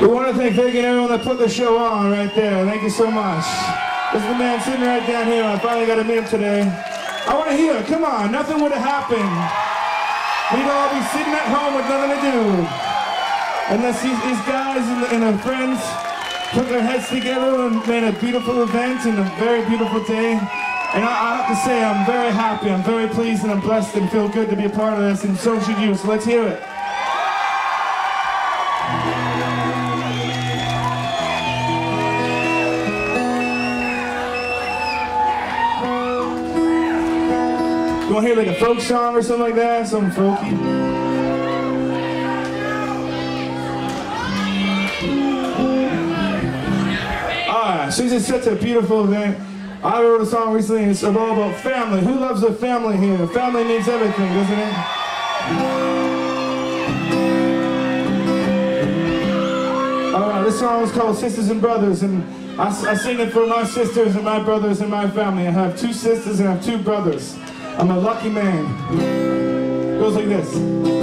We want to thank Vic and everyone that put the show on right there. Thank you so much. This is the man sitting right down here. I finally got to meet him today. I want to hear it. Come on. Nothing would have happened. We'd all be sitting at home with nothing to do. Unless these guys and their friends put their heads together and made a beautiful event and a very beautiful day. And I have to say, I'm very happy, I'm very pleased, and I'm blessed and feel good to be a part of this, and so should you, so let's hear it. You want to hear like a folk song or something like that? Something folky? She's just such a beautiful thing. I wrote a song recently, and it's all about family. Who loves their family here? Family means everything, doesn't it? Alright, this song is called Sisters and Brothers, and I sing it for my sisters and my brothers and my family. I have two sisters and I have two brothers. I'm a lucky man. It goes like this.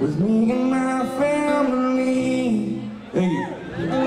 With me and my family. Thank you.